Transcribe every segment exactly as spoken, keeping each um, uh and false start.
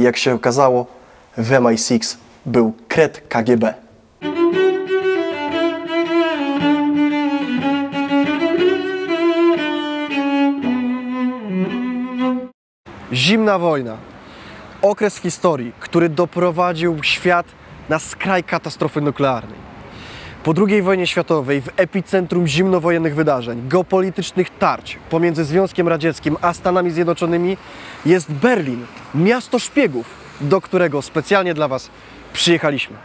I jak się okazało, w M I sześć był kret K G B. Zimna wojna. Okres w historii, który doprowadził świat na skraj katastrofy nuklearnej. Po drugiej wojnie światowej, w epicentrum zimnowojennych wydarzeń, geopolitycznych tarć pomiędzy Związkiem Radzieckim a Stanami Zjednoczonymi jest Berlin, miasto szpiegów, do którego specjalnie dla Was przyjechaliśmy.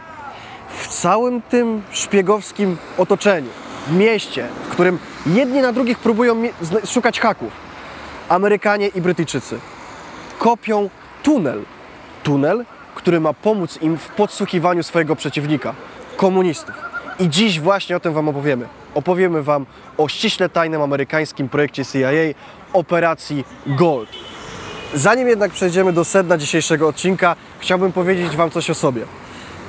W całym tym szpiegowskim otoczeniu, mieście, w którym jedni na drugich próbują szukać haków, Amerykanie i Brytyjczycy kopią tunel, tunel, który ma pomóc im w podsłuchiwaniu swojego przeciwnika, komunistów. I dziś właśnie o tym Wam opowiemy. Opowiemy Wam o ściśle tajnym amerykańskim projekcie C I A, Operacji GOLD. Zanim jednak przejdziemy do sedna dzisiejszego odcinka, chciałbym powiedzieć Wam coś o sobie.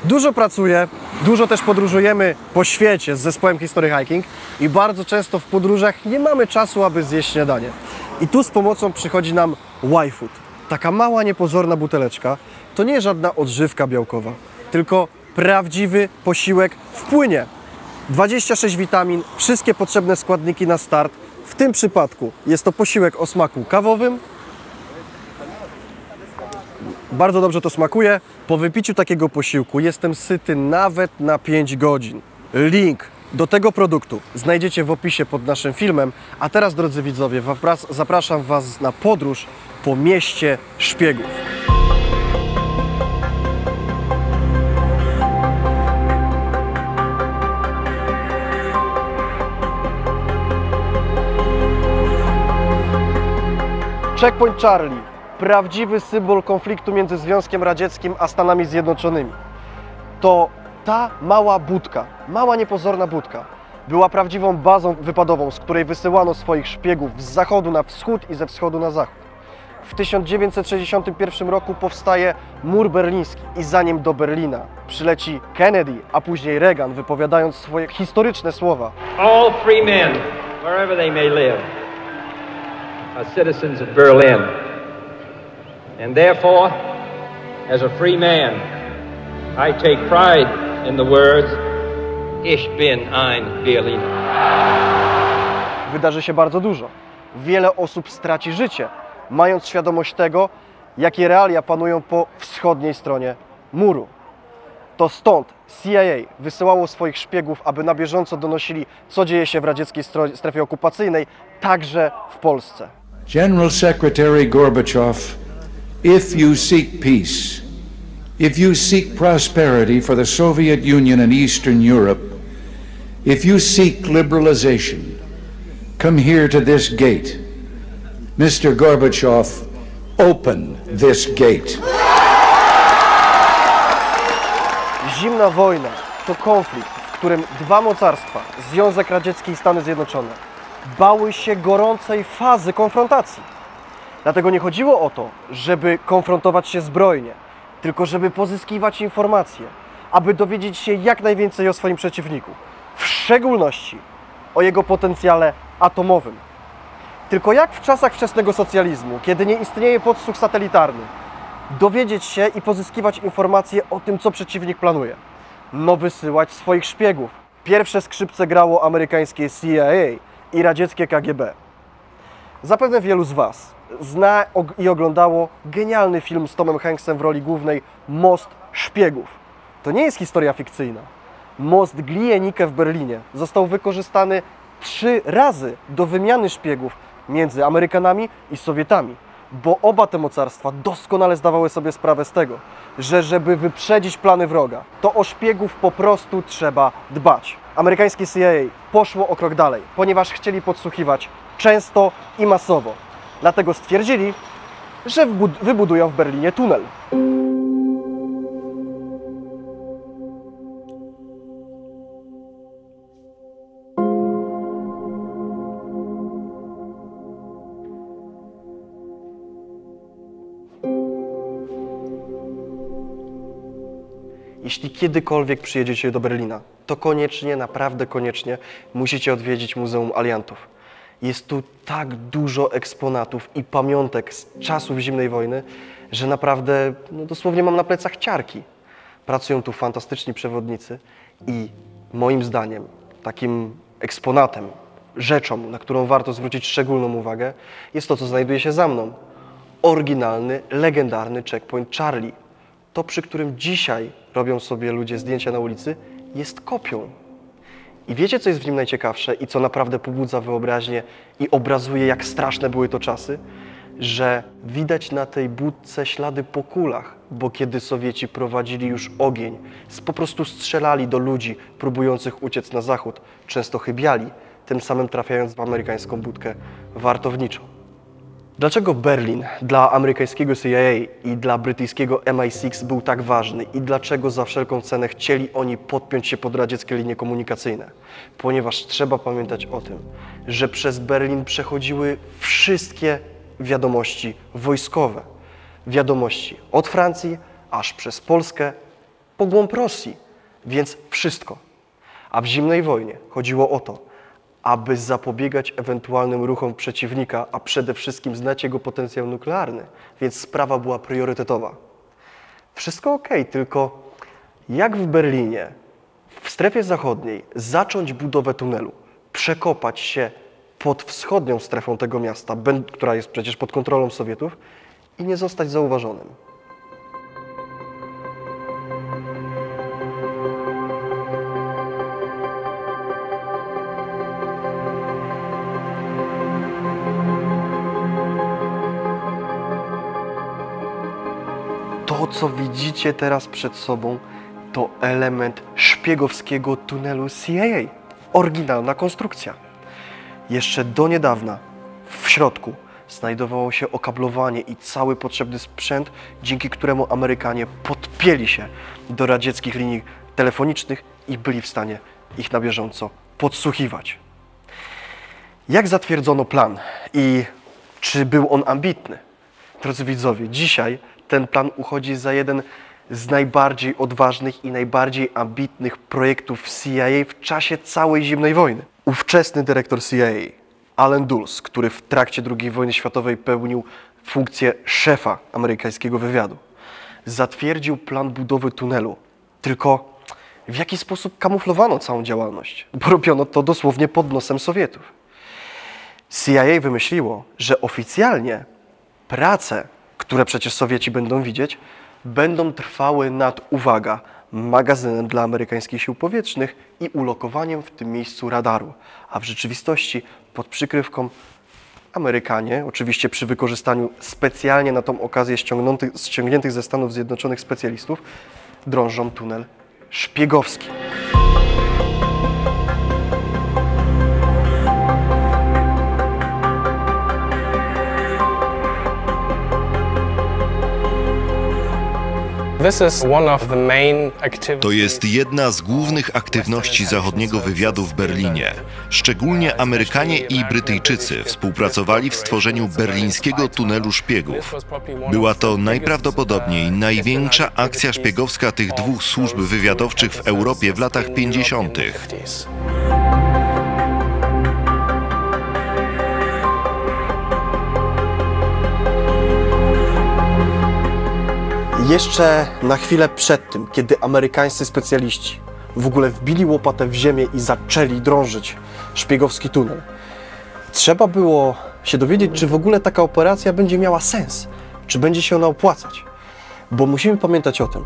Dużo pracuję, dużo też podróżujemy po świecie z zespołem History Hiking i bardzo często w podróżach nie mamy czasu, aby zjeść śniadanie. I tu z pomocą przychodzi nam Y-Food. Taka mała, niepozorna buteleczka to nie żadna odżywka białkowa, tylko prawdziwy posiłek w płynie. dwadzieścia sześć witamin, wszystkie potrzebne składniki na start. W tym przypadku jest to posiłek o smaku kawowym. Bardzo dobrze to smakuje. Po wypiciu takiego posiłku jestem syty nawet na pięć godzin. Link do tego produktu znajdziecie w opisie pod naszym filmem. A teraz, drodzy widzowie, zapraszam Was na podróż po mieście szpiegów. Checkpoint Charlie. Prawdziwy symbol konfliktu między Związkiem Radzieckim a Stanami Zjednoczonymi. To ta mała budka, mała niepozorna budka, była prawdziwą bazą wypadową, z której wysyłano swoich szpiegów z zachodu na wschód i ze wschodu na zachód. W tysiąc dziewięćset sześćdziesiątym pierwszym roku powstaje mur berliński i zanim do Berlina przyleci Kennedy, a później Reagan, wypowiadając swoje historyczne słowa: All free men, wherever they may live, are citizens of Berlin. And therefore, as a free man, I take pride in the words Ich bin ein Berliner. Wydarzy się bardzo dużo. Wiele osób straci życie, mając świadomość tego, jakie realia panują po wschodniej stronie muru. To stąd C I A wysyłało swoich szpiegów, aby na bieżąco donosili, co dzieje się w radzieckiej strefie okupacyjnej, także w Polsce. General Secretary Gorbachev, if you seek peace, if you seek prosperity for the Soviet Union and Eastern Europe, if you seek liberalization, come here to this gate. Mister Gorbachev, open this gate. Zimna wojna to konflikt, w którym dwa mocarstwa, Związek Radziecki i Stany Zjednoczone, bały się gorącej fazy konfrontacji. Dlatego nie chodziło o to, żeby konfrontować się zbrojnie, tylko żeby pozyskiwać informacje, aby dowiedzieć się jak najwięcej o swoim przeciwniku, w szczególności o jego potencjale atomowym. Tylko jak w czasach wczesnego socjalizmu, kiedy nie istnieje podsłuch satelitarny, dowiedzieć się i pozyskiwać informacje o tym, co przeciwnik planuje? No wysyłać swoich szpiegów. Pierwsze skrzypce grało amerykańskie C I A i radzieckie K G B. Zapewne wielu z Was zna i oglądało genialny film z Tomem Hanksem w roli głównej Most Szpiegów. To nie jest historia fikcyjna. Most Glienicke w Berlinie został wykorzystany trzy razy do wymiany szpiegów między Amerykanami i Sowietami, bo oba te mocarstwa doskonale zdawały sobie sprawę z tego, że żeby wyprzedzić plany wroga, to o szpiegów po prostu trzeba dbać. Amerykańskie C I A poszło o krok dalej, ponieważ chcieli podsłuchiwać często i masowo. Dlatego stwierdzili, że wybudują w Berlinie tunel. Jeśli kiedykolwiek przyjedziecie do Berlina, to koniecznie, naprawdę koniecznie musicie odwiedzić Muzeum Aliantów. Jest tu tak dużo eksponatów i pamiątek z czasów zimnej wojny, że naprawdę no dosłownie mam na plecach ciarki. Pracują tu fantastyczni przewodnicy i moim zdaniem takim eksponatem, rzeczą, na którą warto zwrócić szczególną uwagę, jest to, co znajduje się za mną. Oryginalny, legendarny Checkpoint Charlie. To, przy którym dzisiaj robią sobie ludzie zdjęcia na ulicy, jest kopią. I wiecie, co jest w nim najciekawsze i co naprawdę pobudza wyobraźnię i obrazuje, jak straszne były to czasy? Że widać na tej budce ślady po kulach, bo kiedy Sowieci prowadzili już ogień, po prostu strzelali do ludzi próbujących uciec na zachód, często chybiali, tym samym trafiając w amerykańską budkę wartowniczą. Dlaczego Berlin dla amerykańskiego C I A i dla brytyjskiego M I sześć był tak ważny i dlaczego za wszelką cenę chcieli oni podpiąć się pod radzieckie linie komunikacyjne? Ponieważ trzeba pamiętać o tym, że przez Berlin przechodziły wszystkie wiadomości wojskowe. Wiadomości od Francji, aż przez Polskę, po głąb Rosji, więc wszystko. A w zimnej wojnie chodziło o to, aby zapobiegać ewentualnym ruchom przeciwnika, a przede wszystkim znać jego potencjał nuklearny, więc sprawa była priorytetowa. Wszystko ok, tylko jak w Berlinie, w strefie zachodniej, zacząć budowę tunelu, przekopać się pod wschodnią strefą tego miasta, która jest przecież pod kontrolą Sowietów, i nie zostać zauważonym. To, co widzicie teraz przed sobą, to element szpiegowskiego tunelu C I A. Oryginalna konstrukcja. Jeszcze do niedawna w środku znajdowało się okablowanie i cały potrzebny sprzęt, dzięki któremu Amerykanie podpięli się do radzieckich linii telefonicznych i byli w stanie ich na bieżąco podsłuchiwać. Jak zatwierdzono plan i czy był on ambitny? Drodzy widzowie, dzisiaj ten plan uchodzi za jeden z najbardziej odważnych i najbardziej ambitnych projektów C I A w czasie całej zimnej wojny. Ówczesny dyrektor C I A, Allen Dulles, który w trakcie drugiej wojny światowej pełnił funkcję szefa amerykańskiego wywiadu, zatwierdził plan budowy tunelu. Tylko w jaki sposób kamuflowano całą działalność? Bo robiono to dosłownie pod nosem Sowietów. C I A wymyśliło, że oficjalnie prace, które przecież Sowieci będą widzieć, będą trwały nad, uwaga, magazynem dla amerykańskich sił powietrznych i ulokowaniem w tym miejscu radaru. A w rzeczywistości pod przykrywką Amerykanie, oczywiście przy wykorzystaniu specjalnie na tą okazję ściągniętych ze Stanów Zjednoczonych specjalistów, drążą tunel szpiegowski. To jest jedna z głównych aktywności zachodniego wywiadu w Berlinie. Szczególnie Amerykanie i Brytyjczycy współpracowali w stworzeniu berlińskiego tunelu szpiegów. Była to najprawdopodobniej największa akcja szpiegowska tych dwóch służb wywiadowczych w Europie w latach pięćdziesiątych. Jeszcze na chwilę przed tym, kiedy amerykańscy specjaliści w ogóle wbili łopatę w ziemię i zaczęli drążyć szpiegowski tunel, trzeba było się dowiedzieć, czy w ogóle taka operacja będzie miała sens, czy będzie się ona opłacać. Bo musimy pamiętać o tym,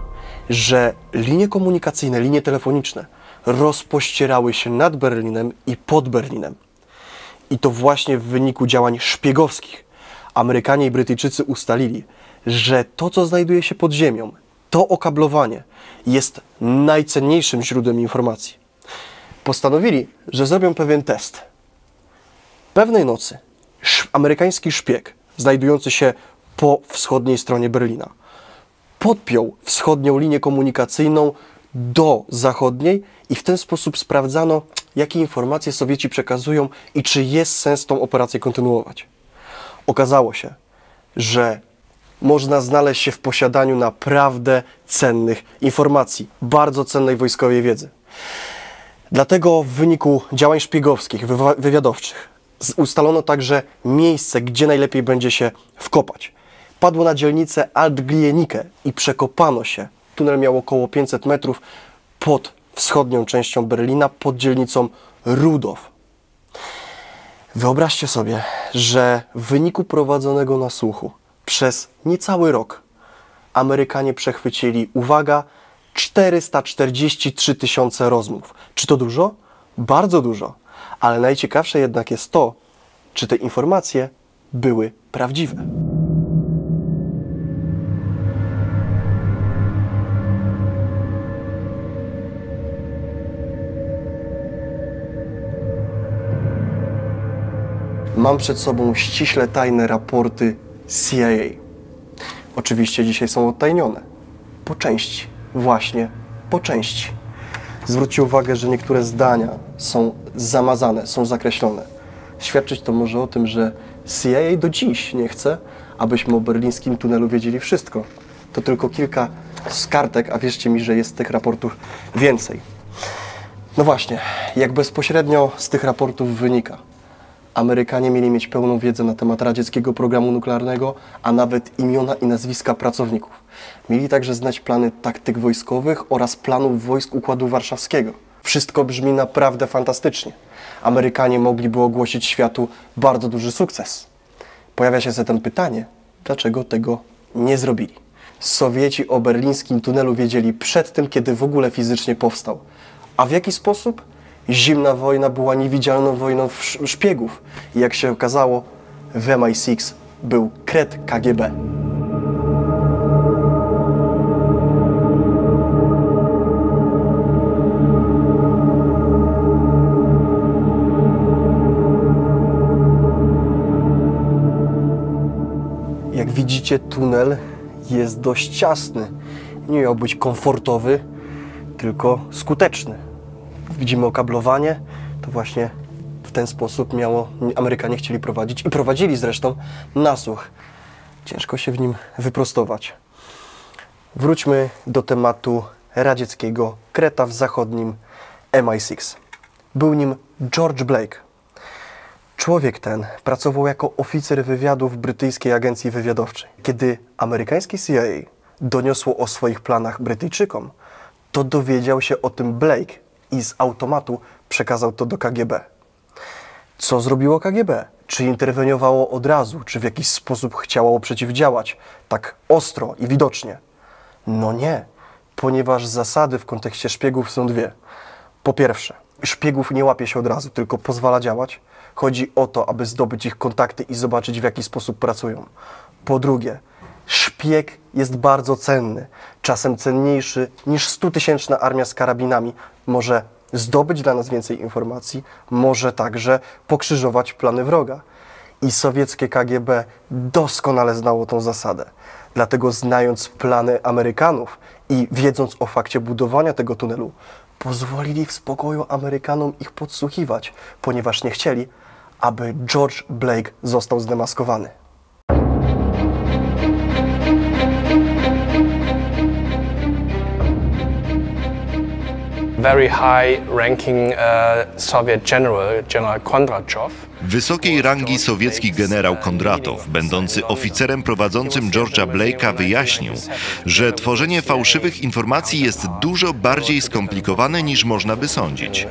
że linie komunikacyjne, linie telefoniczne rozpościerały się nad Berlinem i pod Berlinem. I to właśnie w wyniku działań szpiegowskich Amerykanie i Brytyjczycy ustalili, że to, co znajduje się pod ziemią, to okablowanie jest najcenniejszym źródłem informacji. Postanowili, że zrobią pewien test. Pewnej nocy amerykański szpieg, znajdujący się po wschodniej stronie Berlina, podpiął wschodnią linię komunikacyjną do zachodniej i w ten sposób sprawdzano, jakie informacje Sowieci przekazują i czy jest sens tą operację kontynuować. Okazało się, że można znaleźć się w posiadaniu naprawdę cennych informacji, bardzo cennej wojskowej wiedzy. Dlatego w wyniku działań szpiegowskich, wywiadowczych Ustalono także miejsce, gdzie najlepiej będzie się wkopać. Padło na dzielnicę Altglienicke i przekopano się. Tunel miał około pięćset metrów pod wschodnią częścią Berlina, pod dzielnicą Rudow. Wyobraźcie sobie, że w wyniku prowadzonego nasłuchu przez niecały rok Amerykanie przechwycili, uwaga, czterysta czterdzieści trzy tysiące rozmów. Czy to dużo? Bardzo dużo. Ale najciekawsze jednak jest to, czy te informacje były prawdziwe. Mam przed sobą ściśle tajne raporty C I A. Oczywiście dzisiaj są odtajnione. Po części. Właśnie po części. Zwróćcie uwagę, że niektóre zdania są zamazane, są zakreślone. Świadczyć to może o tym, że C I A do dziś nie chce, abyśmy o berlińskim tunelu wiedzieli wszystko. To tylko kilka z kartek, a wierzcie mi, że jest tych raportów więcej. No właśnie, jak bezpośrednio z tych raportów wynika, Amerykanie mieli mieć pełną wiedzę na temat radzieckiego programu nuklearnego, a nawet imiona i nazwiska pracowników. Mieli także znać plany taktyk wojskowych oraz planów wojsk Układu Warszawskiego. Wszystko brzmi naprawdę fantastycznie. Amerykanie mogliby ogłosić światu bardzo duży sukces. Pojawia się zatem pytanie, dlaczego tego nie zrobili? Sowieci o berlińskim tunelu wiedzieli przed tym, kiedy w ogóle fizycznie powstał. A w jaki sposób? Zimna wojna była niewidzialną wojną szpiegów i jak się okazało, w M I sześć był kret K G B. Jak widzicie, tunel jest dość ciasny. Nie miał być komfortowy, tylko skuteczny. Widzimy okablowanie, to właśnie w ten sposób miało, Amerykanie chcieli prowadzić i prowadzili zresztą nasłuch. Ciężko się w nim wyprostować. Wróćmy do tematu radzieckiego kreta w zachodnim M I sześć. Był nim George Blake. Człowiek ten pracował jako oficer wywiadu w brytyjskiej agencji wywiadowczej. Kiedy amerykańskie C I A doniosło o swoich planach Brytyjczykom, to dowiedział się o tym Blake i z automatu przekazał to do K G B. Co zrobiło K G B? Czy interweniowało od razu? Czy w jakiś sposób chciało przeciwdziałać? Tak ostro i widocznie? No nie, ponieważ zasady w kontekście szpiegów są dwie. Po pierwsze, szpiegów nie łapie się od razu, tylko pozwala działać. Chodzi o to, aby zdobyć ich kontakty i zobaczyć, w jaki sposób pracują. Po drugie, szpieg jest bardzo cenny, czasem cenniejszy niż stutysięczna armia z karabinami. Może zdobyć dla nas więcej informacji, może także pokrzyżować plany wroga. I sowieckie K G B doskonale znało tą zasadę. Dlatego znając plany Amerykanów i wiedząc o fakcie budowania tego tunelu, pozwolili w spokoju Amerykanom ich podsłuchiwać, ponieważ nie chcieli, aby George Blake został zdemaskowany. Wysokiej rangi sowiecki generał Kondratow, będący oficerem prowadzącym George'a Blake'a, wyjaśnił, że tworzenie fałszywych informacji jest dużo bardziej skomplikowane niż można by sądzić.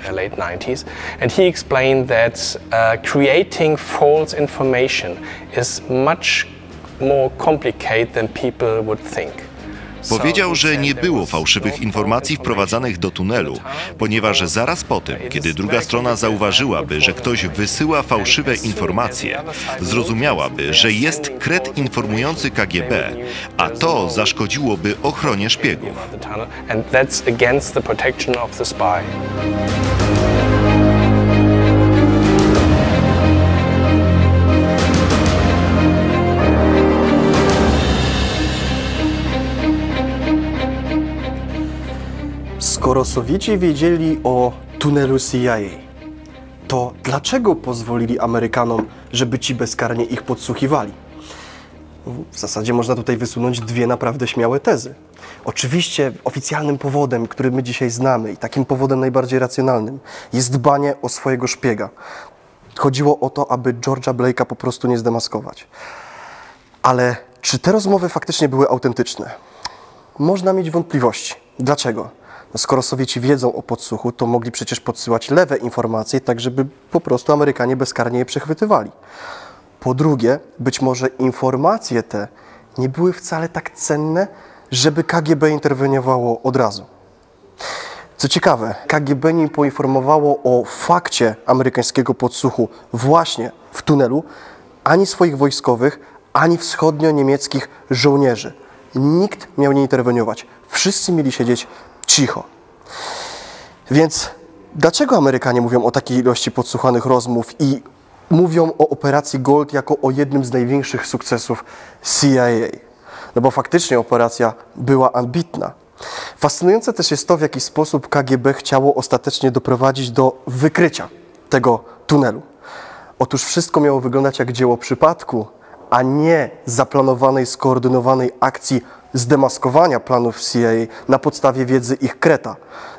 Powiedział, że nie było fałszywych informacji wprowadzanych do tunelu, ponieważ zaraz po tym, kiedy druga strona zauważyłaby, że ktoś wysyła fałszywe informacje, zrozumiałaby, że jest kret informujący K G B, a to zaszkodziłoby ochronie szpiegów. Skoro Sowieci wiedzieli o tunelu C I A, to dlaczego pozwolili Amerykanom, żeby ci bezkarnie ich podsłuchiwali? W zasadzie można tutaj wysunąć dwie naprawdę śmiałe tezy. Oczywiście oficjalnym powodem, który my dzisiaj znamy i takim powodem najbardziej racjonalnym jest dbanie o swojego szpiega, Chodziło o to, aby George'a Blake'a po prostu nie zdemaskować. Ale czy te rozmowy faktycznie były autentyczne? Można mieć wątpliwości. Dlaczego? No skoro Sowieci wiedzą o podsłuchu, to mogli przecież podsyłać lewe informacje, tak żeby po prostu Amerykanie bezkarnie je przechwytywali. Po drugie, być może informacje te nie były wcale tak cenne, żeby K G B interweniowało od razu. Co ciekawe, K G B nie poinformowało o fakcie amerykańskiego podsłuchu właśnie w tunelu ani swoich wojskowych, ani wschodnio-niemieckich żołnierzy. Nikt miał nie interweniować. Wszyscy mieli siedzieć cicho. Więc dlaczego Amerykanie mówią o takiej ilości podsłuchanych rozmów i mówią o operacji Gold jako o jednym z największych sukcesów C I A? No bo faktycznie operacja była ambitna. Fascynujące też jest to, w jaki sposób K G B chciało ostatecznie doprowadzić do wykrycia tego tunelu. Otóż wszystko miało wyglądać jak dzieło przypadku, a nie zaplanowanej, skoordynowanej akcji zdemaskowania planów C I A na podstawie wiedzy ich kreta.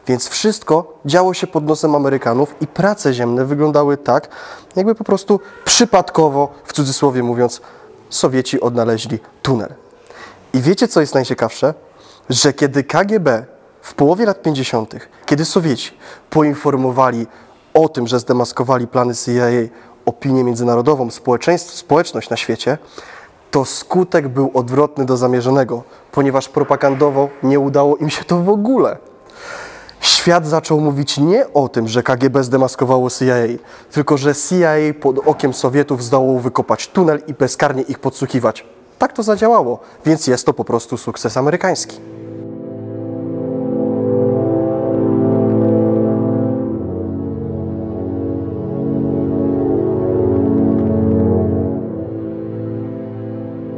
Więc wszystko działo się pod nosem Amerykanów i prace ziemne wyglądały tak, jakby po prostu przypadkowo, w cudzysłowie mówiąc, Sowieci odnaleźli tunel. I wiecie, co jest najciekawsze? Że kiedy K G B w połowie lat pięćdziesiątych, kiedy Sowieci poinformowali o tym, że zdemaskowali plany C I A, opinię międzynarodową, społeczność na świecie, to skutek był odwrotny do zamierzonego, ponieważ propagandowo nie udało im się to w ogóle. Świat zaczął mówić nie o tym, że K G B zdemaskowało C I A, tylko że C I A pod okiem Sowietów zdołało wykopać tunel i bezkarnie ich podsłuchiwać. Tak to zadziałało, więc jest to po prostu sukces amerykański.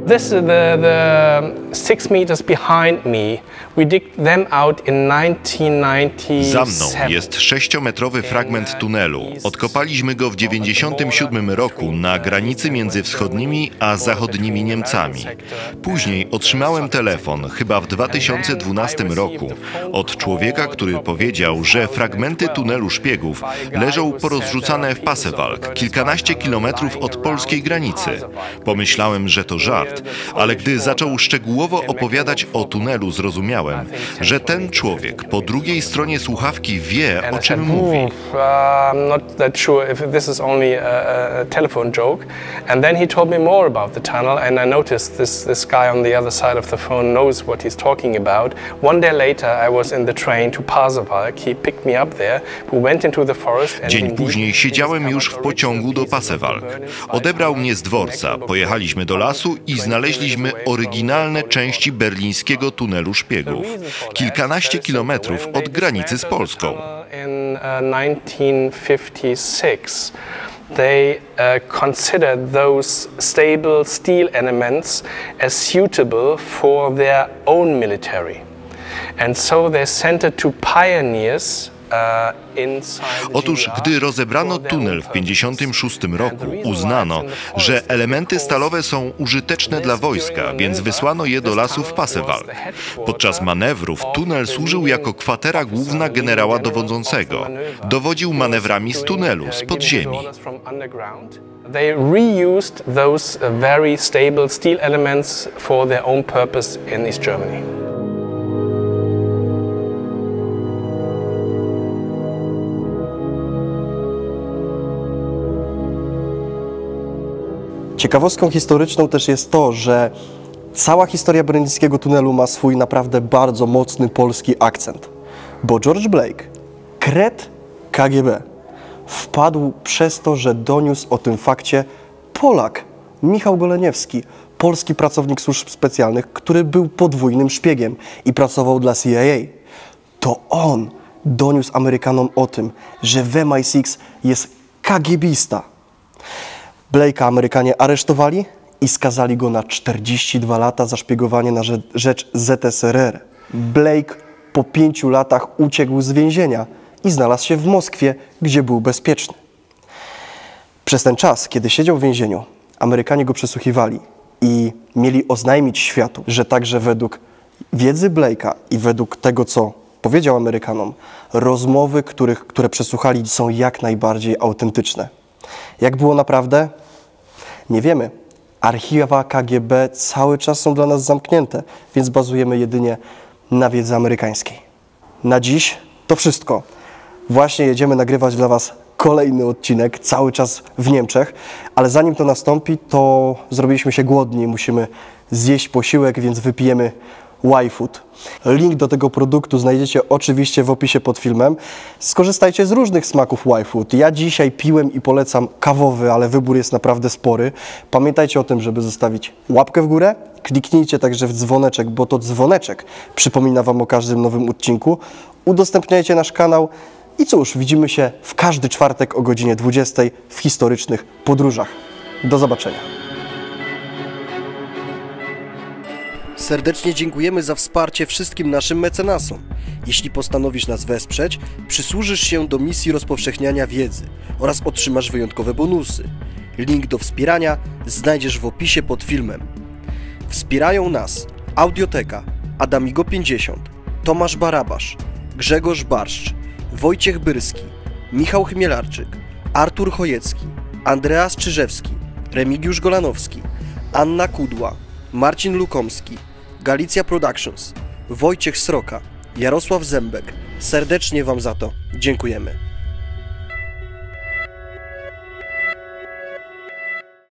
This, the, the six meters behind me, we dig them out in nineteen ninety-seven. Za mną jest sześciometrowy fragment tunelu. Odkopaliśmy go w dziewięćdziesiątym siódmym roku na granicy między wschodnimi a zachodnimi Niemcami. Później otrzymałem telefon, chyba w dwa tysiące dwunastym roku, od człowieka, który powiedział, że fragmenty tunelu szpiegów leżą porozrzucane w Pasewalk, kilkanaście kilometrów od polskiej granicy. Pomyślałem, że to żart. Ale gdy zaczął szczegółowo opowiadać o tunelu, zrozumiałem, że ten człowiek po drugiej stronie słuchawki wie, o czym mówi. Dzień później siedziałem już w pociągu do Pasewalk. Odebrał mnie z dworca, pojechaliśmy do lasu i znaleźliśmy oryginalne części berlińskiego tunelu szpiegów, kilkanaście kilometrów od granicy z Polską. They uh, considered those stable steel elements as suitable for their own military, and so they sent it to pioneers. Otóż, gdy rozebrano tunel w tysiąc dziewięćset pięćdziesiątym szóstym roku, uznano, że elementy stalowe są użyteczne dla wojska, więc wysłano je do lasów Pasewalk. Podczas manewrów tunel służył jako kwatera główna generała dowodzącego. Dowodził manewrami z tunelu, z podziemi. They reused those very stable steel elements for their own purpose in East Germany. Ciekawostką historyczną też jest to, że cała historia berlińskiego tunelu ma swój naprawdę bardzo mocny polski akcent, bo George Blake, kret K G B, wpadł przez to, że doniósł o tym fakcie Polak, Michał Goleniewski, polski pracownik służb specjalnych, który był podwójnym szpiegiem i pracował dla C I A. To on doniósł Amerykanom o tym, że w M I sześć jest K G B ista. Blake'a Amerykanie aresztowali i skazali go na czterdzieści dwa lata za szpiegowanie na rzecz Z S R R. Blake po pięciu latach uciekł z więzienia i znalazł się w Moskwie, gdzie był bezpieczny. Przez ten czas, kiedy siedział w więzieniu, Amerykanie go przesłuchiwali i mieli oznajmić światu, że także według wiedzy Blake'a i według tego, co powiedział Amerykanom, rozmowy, których, które przesłuchali, są jak najbardziej autentyczne. Jak było naprawdę? Nie wiemy. Archiwa K G B cały czas są dla nas zamknięte, więc bazujemy jedynie na wiedzy amerykańskiej. Na dziś to wszystko. Właśnie jedziemy nagrywać dla Was kolejny odcinek, cały czas w Niemczech, ale zanim to nastąpi, to zrobiliśmy się głodni, musimy zjeść posiłek, więc wypijemy Y-Food. Link do tego produktu znajdziecie oczywiście w opisie pod filmem. Skorzystajcie z różnych smaków Y-Food. Ja dzisiaj piłem i polecam kawowy, ale wybór jest naprawdę spory. Pamiętajcie o tym, żeby zostawić łapkę w górę. Kliknijcie także w dzwoneczek, bo to dzwoneczek przypomina Wam o każdym nowym odcinku. Udostępniajcie nasz kanał. I cóż, widzimy się w każdy czwartek o godzinie dwudziestej w historycznych podróżach. Do zobaczenia. Serdecznie dziękujemy za wsparcie wszystkim naszym mecenasom. Jeśli postanowisz nas wesprzeć, przysłużysz się do misji rozpowszechniania wiedzy oraz otrzymasz wyjątkowe bonusy. Link do wspierania znajdziesz w opisie pod filmem. Wspierają nas Audioteka, Adamigo pięćdziesiąt, Tomasz Barabasz, Grzegorz Barszcz, Wojciech Byrski, Michał Chmielarczyk, Artur Chojecki, Andreas Czyżewski, Remigiusz Golanowski, Anna Kudła, Marcin Lukomski, Galicja Productions, Wojciech Sroka, Jarosław Zębek. Serdecznie Wam za to dziękujemy.